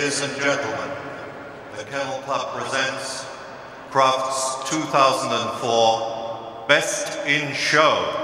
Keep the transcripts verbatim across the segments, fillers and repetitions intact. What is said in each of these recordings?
Ladies and gentlemen, the Kennel Club presents Crufts two thousand four Best in Show.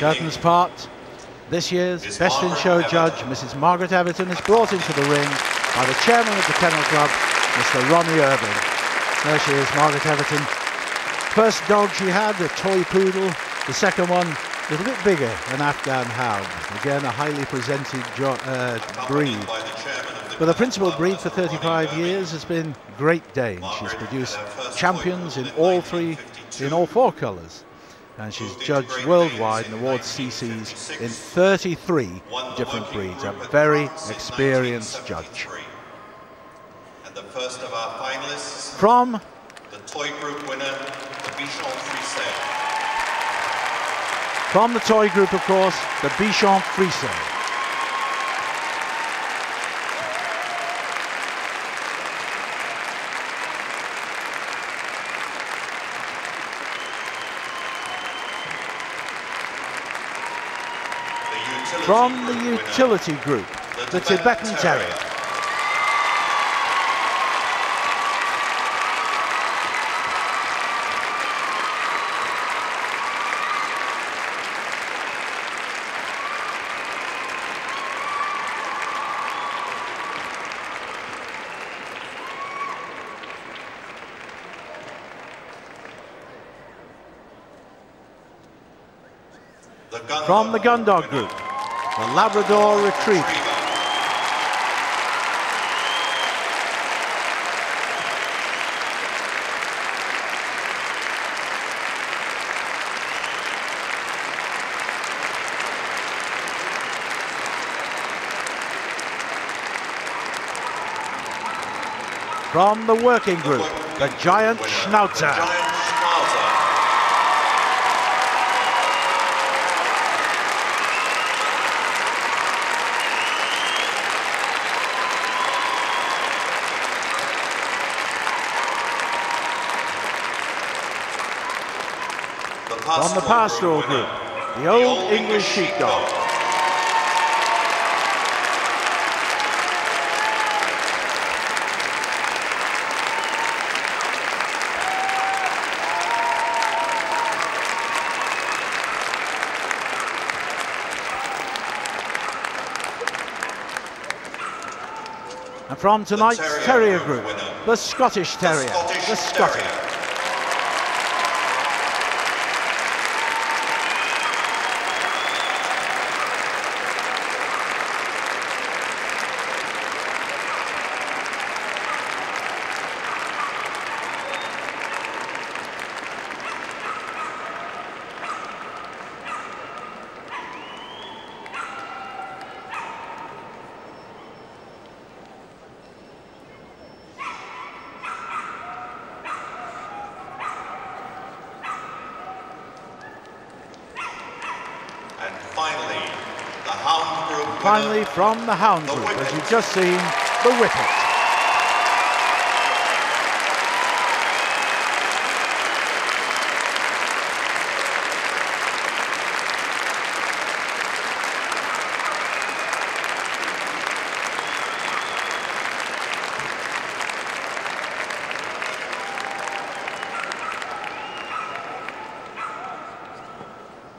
Curtains part. This year's Best in Show judge, Missus Margaret Everton, is brought into the ring by the chairman of the Kennel Club, Mister Ronnie Irving. There she is, Margaret Everton. First dog she had, a toy poodle. The second one, a little bit bigger, an Afghan hound. Again, a highly presented uh, breed. But the principal breed for thirty-five years has been Great Dane. She's produced champions in all three, in all four colours. And she's judged worldwide and awards C Cs in thirty-three different breeds. A very experienced judge. And the first of our finalists from the toy group winner, the Bichon Frise. From the toy group, of course, the Bichon Frise. From the utility group, the Tibetan Terrier. From the gun dog group, the Labrador Retriever. From the working group, the Giant Schnauzer. From the pastoral group, the Old English Sheepdog. And from tonight's Terrier group, the Scottish Terrier, the Scottish. Finally, from the hound group, as you've just seen, the Whippet.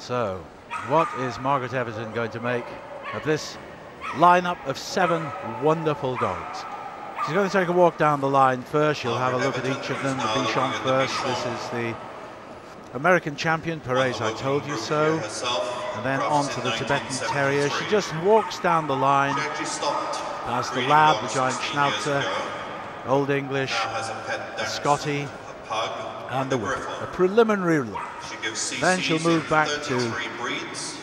So, what is Margaret Everton going to make of this lineup of seven wonderful dogs? She's going to take a walk down the line first. She'll have a look at each of them. The Bichon first. This is the American champion, Perez, I Told You So. And then on to the Tibetan Terrier. She just walks down the line past the Lab, the Giant Schnauzer, Old English, the Scotty, and the Whip. A preliminary look. Then she'll move back to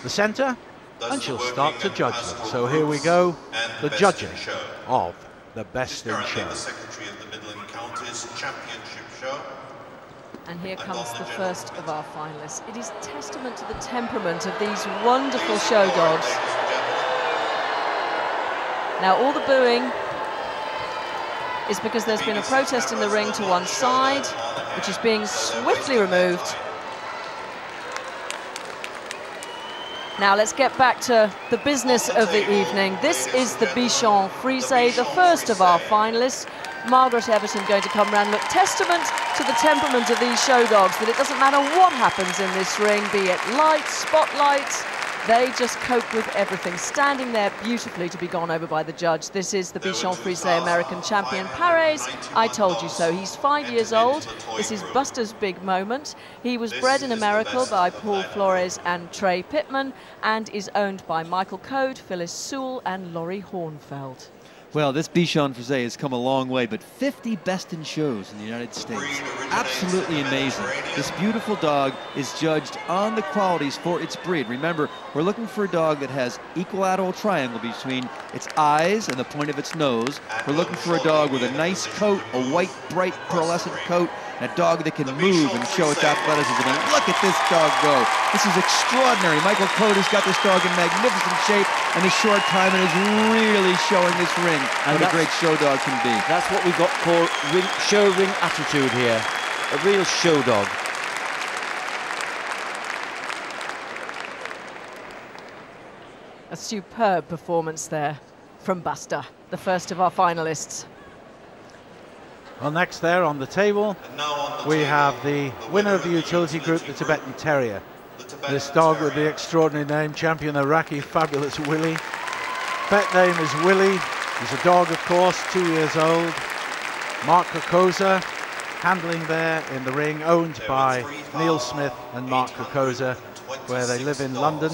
the centre. And she'll start to judge them. So here we go, the judging of the Best in Show. The secretary of the Midland Counties Championship Show. And here comes the first of our finalists. It is testament to the temperament of these wonderful show dogs. Now, all the booing is because there's been a protest in the ring to one side, which is being swiftly removed. Now let's get back to the business of the evening. This is the Bichon Frise, the first of our finalists. Margaret Everton going to come round. Look, testament to the temperament of these show dogs, that it doesn't matter what happens in this ring, be it lights, spotlights, they just cope with everything. Standing there beautifully to be gone over by the judge. This is the Bichon Frise American champion, Perez. I told you so. He's five years old. This is Buster's big moment. He was bred in America by Paul Flores and Trey Pittman and is owned by Michael Code, Phyllis Sewell and Laurie Hornfeld. Well, this Bichon Frise has come a long way, but fifty best in shows in the United States. Absolutely amazing. This beautiful dog is judged on the qualities for its breed. Remember, we're looking for a dog that has equilateral triangle between its eyes and the point of its nose. We're looking for a dog with a nice coat, a white, bright, pearlescent coat, and a dog that can move and show its athleticism. And look at this dog go. This is extraordinary. Michael Code has got this dog in magnificent shape in a short time and is really showing this ring and what a great show dog can be. That's what we've got called show ring attitude here. A real show dog. A superb performance there from Buster, the first of our finalists. Well, next there on the table, on the we table, have the, the winner of the utility group, the Tibetan Terrier. The Tibetan this dog Terrier. with the extraordinary name, champion Iraqi, Fabulous Willie. Pet name is Willie. He's a dog, of course, two years old. Mark Krakosa, handling there in the ring, owned by Neil Smith and Mark Krakosa, where they live in London.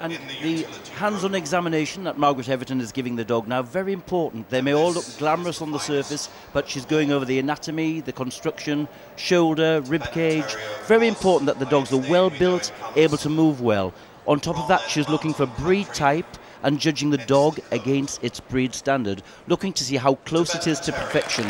And the hands-on examination that Margaret Everton is giving the dog now, very important. They may all look glamorous on the surface, but she's going over the anatomy, the construction, shoulder, rib cage. Very important that the dogs are well built, able to move well. On top of that, she's looking for breed type and judging the dog against its breed standard, looking to see how close it is to perfection.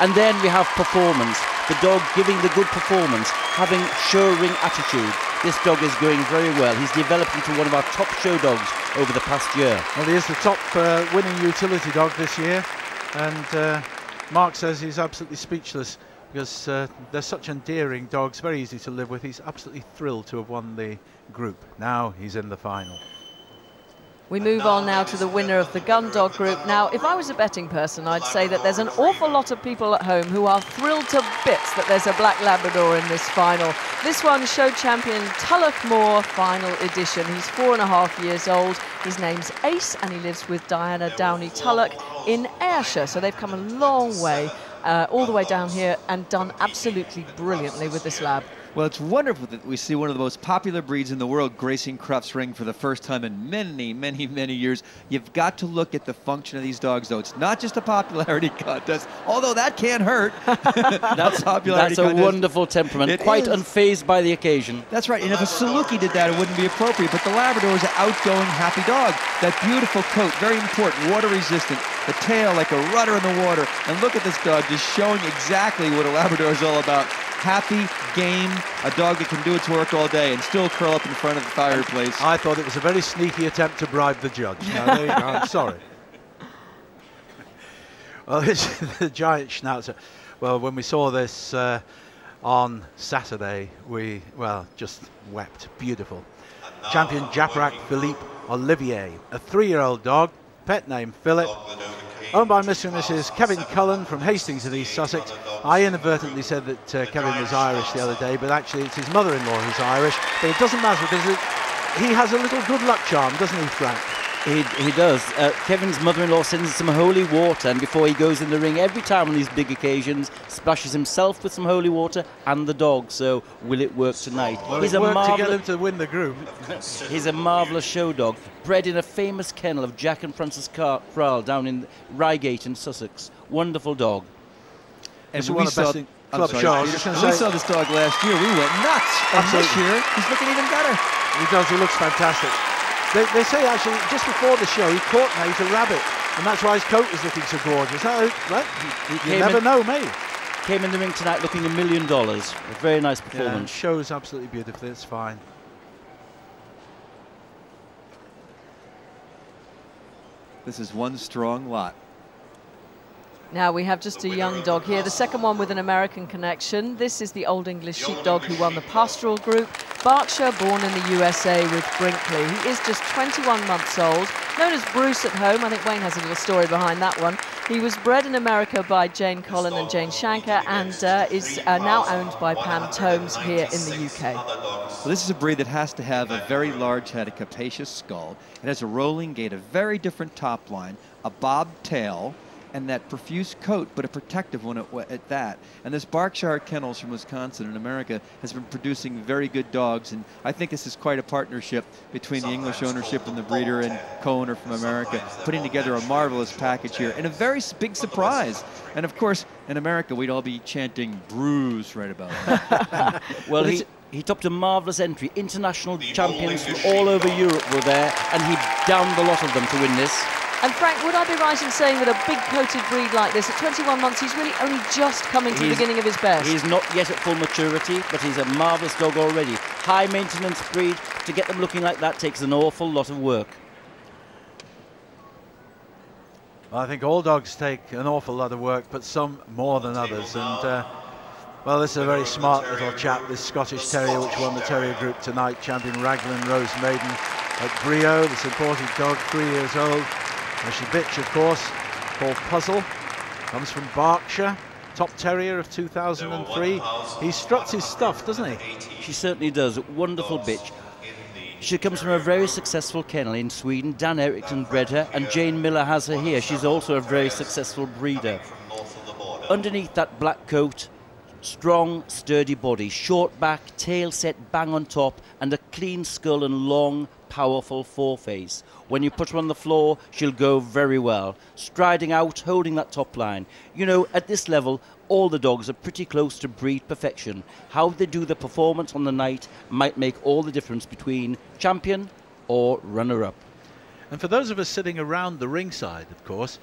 And then we have performance, the dog giving the good performance, having show ring attitude. This dog is going very well. He's developed into one of our top show dogs over the past year. Well, he is the top uh, winning utility dog this year. And uh, Mark says he's absolutely speechless because uh, they're such endearing dogs, very easy to live with. He's absolutely thrilled to have won the group. Now he's in the final. We move on now to the winner of the gun dog group. Now, if I was a betting person, I'd say that there's an awful lot of people at home who are thrilled to bits that there's a black Labrador in this final. This one, show champion Tulloch Moore, final edition. He's four and a half years old. His name's Ace, and he lives with Diana Downey Tulloch in Ayrshire. So they've come a long way, uh, all the way down here, and done absolutely brilliantly with this lab. Well, it's wonderful that we see one of the most popular breeds in the world gracing Crufts ring for the first time in many, many, many years. You've got to look at the function of these dogs, though. It's not just a popularity contest, although that can hurt. that's popularity that's a wonderful temperament, it quite is. unfazed by the occasion. That's right, and if a Saluki did that, it wouldn't be appropriate, but the Labrador is an outgoing, happy dog. That beautiful coat, very important, water-resistant, the tail like a rudder in the water, and look at this dog just showing exactly what a Labrador is all about. Happy, game, a dog that can do its work all day and still curl up in front of the fireplace. I thought it was a very sneaky attempt to bribe the judge. No, there you go. I'm sorry. Well, this is the Giant Schnauzer. Well, when we saw this uh, on Saturday, we, well, just wept. Beautiful. Champion Jafarac Philippe Olivier, a three-year-old dog, pet name Philip. Owned by Mister and Missus Kevin Cullen from Hastings in East Sussex. I inadvertently said that uh, Kevin was Irish the other day, but actually it's his mother-in-law who's Irish. But it doesn't matter because it, he has a little good luck charm, doesn't he, Frank? He, he does. Uh, Kevin's mother-in-law sends some holy water, and before he goes in the ring, every time on these big occasions, splashes himself with some holy water and the dog. So will it work tonight? Well, He's it worked a to get him to win the group. He's a marvellous show dog, bred in a famous kennel of Jack and Francis Carrell down in Reigate in Sussex. Wonderful dog. And we saw, club club sorry, we saw this dog last year. We went nuts. And this year, he's looking even better. He does. He looks fantastic. They, they say, actually, just before the show, he caught mate a rabbit, and that's why his coat is looking so gorgeous. That, right? You never know, mate. Came in the ring tonight looking a million dollars. A very nice performance. Yeah, shows absolutely beautifully, it's fine. This is one strong lot. Now we have just a young dog here, the second one with an American connection. This is the Old English Sheepdog who won the Pastoral Group. Berkshire, born in the U S A with Brinkley. He is just twenty-one months old, known as Bruce at home. I think Wayne has a little story behind that one. He was bred in America by Jane Collin and Jane Shanker and uh, is uh, now owned by Pam Tomes here in the U K. Well, this is a breed that has to have a very large head, a capacious skull. It has a rolling gait, a very different top line, a bob tail, and that profuse coat, but a protective one at, at that. And this Berkshire Kennels from Wisconsin in America has been producing very good dogs, and I think this is quite a partnership between Sometimes the English ownership and the breeder and co-owner from America, putting together a marvelous package here, and a very big surprise. And of course, in America, we'd all be chanting Bruce right about now. Well, he, he topped a marvelous entry. International champions from all over Europe were there, and he downed the lot of them to win this. And Frank, would I be right in saying that a big-coated breed like this, at twenty-one months, he's really only just coming to he's, the beginning of his best? He's not yet at full maturity, but he's a marvellous dog already. High-maintenance breed. To get them looking like that takes an awful lot of work. Well, I think all dogs take an awful lot of work, but some more than others. And, uh, well, this is a very smart little chap, this Scottish Terrier, which won the Terrier Group tonight, champion Raglan Rose Maiden at Brio, this imported dog, three years old. She bitch, of course, called Puzzle, comes from Berkshire, top terrier of two thousand three. He struts his stuff, doesn't he? She certainly does. Wonderful bitch. She comes from a very successful kennel in Sweden. Dan Erickson bred her, and Jane Miller has her here. She's also a very successful breeder. Underneath that black coat, strong, sturdy body, short back, tail set bang on top, and a clean skull and long, powerful foreface. When you put her on the floor, she'll go very well, striding out, holding that top line. You know, at this level, all the dogs are pretty close to breed perfection. How they do the performance on the night might make all the difference between champion or runner-up. And for those of us sitting around the ringside, of course,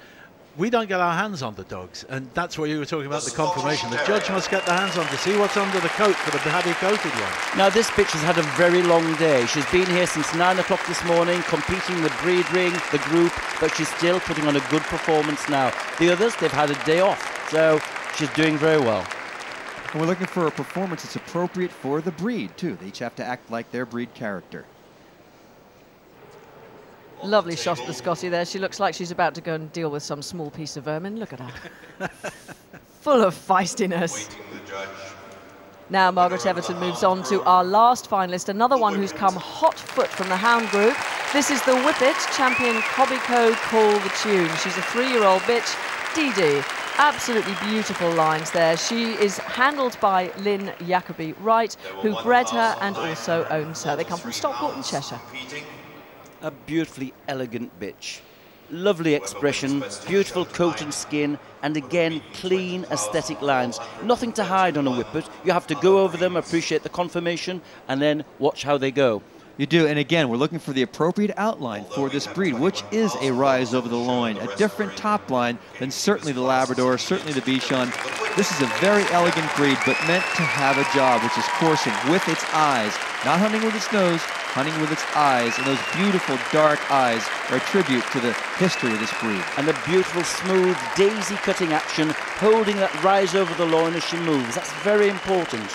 we don't get our hands on the dogs, and that's where you were talking about the confirmation. The judge must get the hands on to see what's under the coat for the heavy-coated one. Now, this bitch has had a very long day. She's been here since nine o'clock this morning, competing the breed ring, the group, but she's still putting on a good performance now. The others, they've had a day off, so she's doing very well. And we're looking for a performance that's appropriate for the breed, too. They each have to act like their breed character. Lovely shot of the Scotty there. She looks like she's about to go and deal with some small piece of vermin. Look at her. Full of feistiness. Now Margaret Everton moves on to our last finalist, another one who's come hot foot from the hound group. This is the Whippet, champion Cobyco Call The Tune. She's a three-year-old bitch, Dee Dee. Absolutely beautiful lines there. She is handled by Lynn Jacobi Wright, who bred her and also owns her. They come from Stockport and Cheshire. A beautifully elegant bitch. Lovely expression, beautiful coat and skin, and again, clean aesthetic lines. Nothing to hide on a Whippet. You have to go over them, appreciate the confirmation, and then watch how they go. You do, and again, we're looking for the appropriate outline for this breed, which is a rise over the loin, a different top line than certainly the Labrador, certainly the Bichon. This is a very elegant breed, but meant to have a job, which is coursing with its eyes, not hunting with its nose, hunting with its eyes, and those beautiful dark eyes are a tribute to the history of this breed. And the beautiful, smooth, daisy-cutting action, holding that rise over the loin as she moves. That's very important.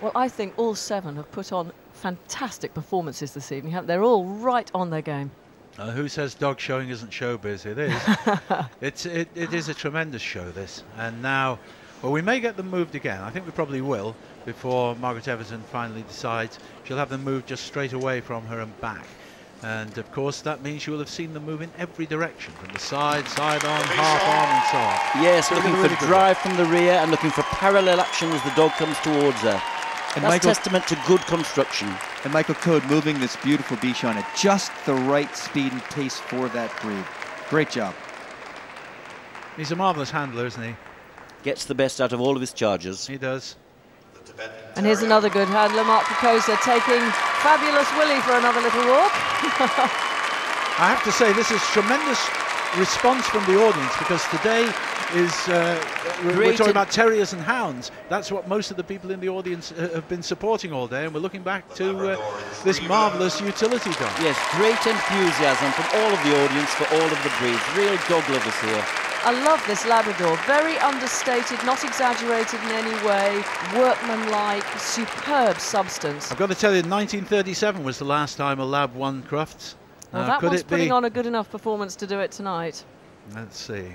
Well, I think all seven have put on fantastic performances this evening, haven't they? They're all right on their game. Uh, who says dog showing isn't showbiz? It is. it's, it, it is a tremendous show, this. And now, well, we may get them moved again. I think we probably will. Before Margaret Everton finally decides, she'll have them move just straight away from her and back. And of course, that means you will have seen them move in every direction, from the side, side on, half on, and so on. Yes, so looking for drive from the rear and looking for parallel action as the dog comes towards her. And that's Michael, testament to good construction. And Michael Code moving this beautiful Bichon at just the right speed and pace for that breed. Great job. He's a marvellous handler, isn't he? Gets the best out of all of his charges. He does. And here's another good handler, Mark Krakosa, taking Fabulous Willie for another little walk. I have to say, this is tremendous response from the audience, because today is uh, we're, we're talking about terriers and hounds. That's what most of the people in the audience uh, have been supporting all day, and we're looking back to uh, this marvellous utility dog. Yes, great enthusiasm from all of the audience for all of the breeds. Real dog lovers here. I love this Labrador, very understated, not exaggerated in any way, workmanlike, superb substance. I've got to tell you, nineteen thirty-seven was the last time a Lab won Crufts. Well, now, that one's putting on a good enough performance to do it tonight. Let's see.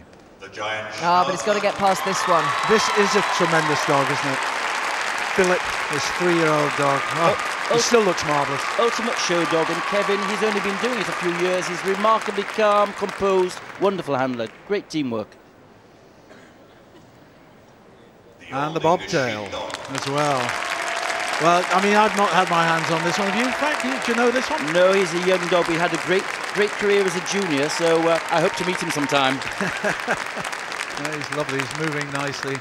The Giant Schnauzer. Ah, but it's got to get past this one. This is a tremendous dog, isn't it? Philip, this three-year-old dog. Oh, he still looks marvellous. Ultimate show dog, and Kevin, he's only been doing it a few years. He's remarkably calm, composed, wonderful handler. Great teamwork. The and the bobtail as well. Well, I mean, I've not had my hands on this one. Have you, Frank? Do you know this one? No, he's a young dog. He had a great, great career as a junior, so uh, I hope to meet him sometime. Yeah, he's lovely. He's moving nicely.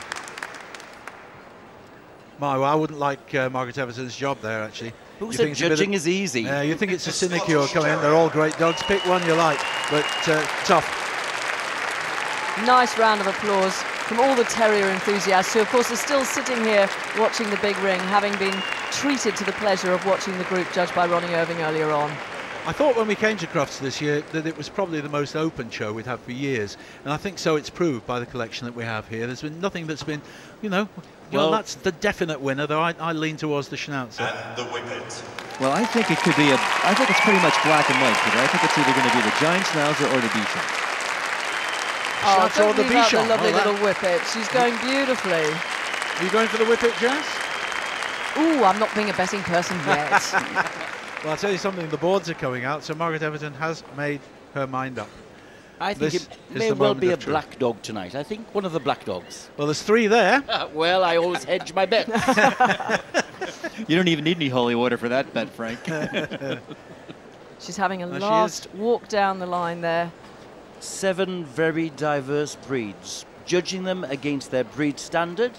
My, well, I wouldn't like uh, Margaret Everton's job there, actually. Who you said judging is easy? Uh, you think it's a sinecure coming in. They're all great dogs. Pick one you like, but uh, tough. Nice round of applause from all the terrier enthusiasts who, of course, are still sitting here watching the big ring, having been treated to the pleasure of watching the group judged by Ronnie Irving earlier on. I thought when we came to Crufts this year that it was probably the most open show we'd had for years, and I think so it's proved by the collection that we have here. There's been nothing that's been, you know, well, well that's the definite winner, though I, I lean towards the Schnauzer. And the Whippet. Well, I think it could be, a, I think it's pretty much black and white today. I think it's either going to be the Giant Schnauzer or the Bichon. Oh, Schnauzer or the Bichon. The lovely well, little Whippet. She's going beautifully. Are you going for the Whippet, Jess? Ooh, I'm not being a betting person yet. Well, I'll tell you something, the boards are coming out, so Margaret Everton has made her mind up. I think this it may well be a truth. black dog tonight. I think one of the black dogs. Well, there's three there. Well, I always hedge my bet. You don't even need any holy water for that bet, Frank. She's having a there last walk down the line there. Seven very diverse breeds, judging them against their breed standard,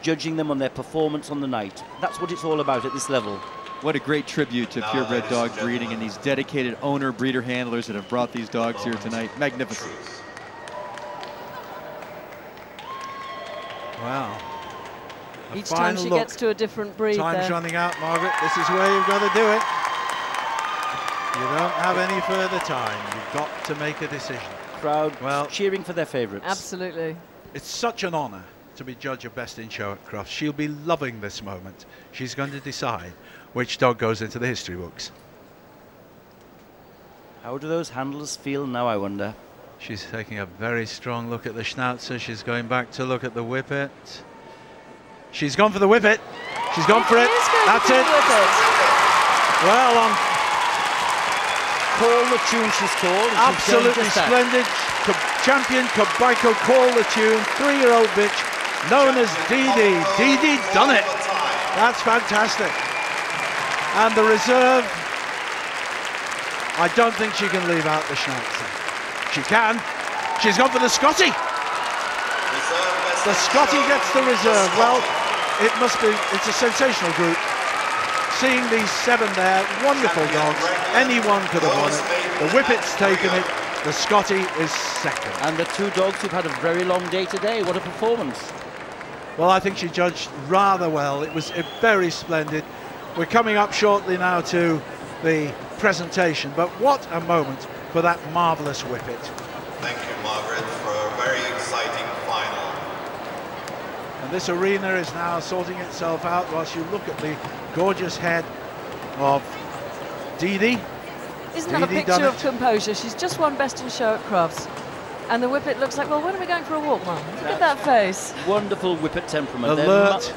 judging them on their performance on the night. That's what it's all about at this level. What a great tribute to purebred dog breeding and these dedicated owner, breeder, handlers that have brought these dogs here tonight. Magnificent. Wow. Each time she gets to a different breed. Time's running out, Margaret. This is where you've got to do it. You don't have any further time. You've got to make a decision. Crowd well, cheering for their favorites. Absolutely. It's such an honor to be judge of best in show at Crufts. She'll be loving this moment. She's going to decide which dog goes into the history books. How do those handlers feel now, I wonder? She's taking a very strong look at the Schnauzer. She's going back to look at the Whippet. She's gone for the Whippet. She's gone for it. That's it. Well, on Call The Tune she's called. Absolutely splendid. Champion Cobyco Call The Tune, three-year-old bitch. Known as Dee Dee. Dee Dee done it. That's fantastic. And the reserve, I don't think she can leave out the Schnauzer. She can. She's gone for the Scotty. The Scotty gets the reserve. Well, it must be, it's a sensational group. Seeing these seven there, wonderful dogs. Anyone could have won it. The Whippet's taken it. The Scotty is second. And the two dogs who've had a very long day today. What a performance. Well, I think she judged rather well. It was very splendid. We're coming up shortly now to the presentation, but what a moment for that marvellous Whippet. Thank you, Margaret, for a very exciting final. And this arena is now sorting itself out whilst you look at the gorgeous head of Dee Dee. Isn't that a picture of composure? She's just won best in show at Crufts. And the Whippet looks like, well, when are we going for a walk, Mum? Look at that face. Wonderful Whippet temperament. Alert,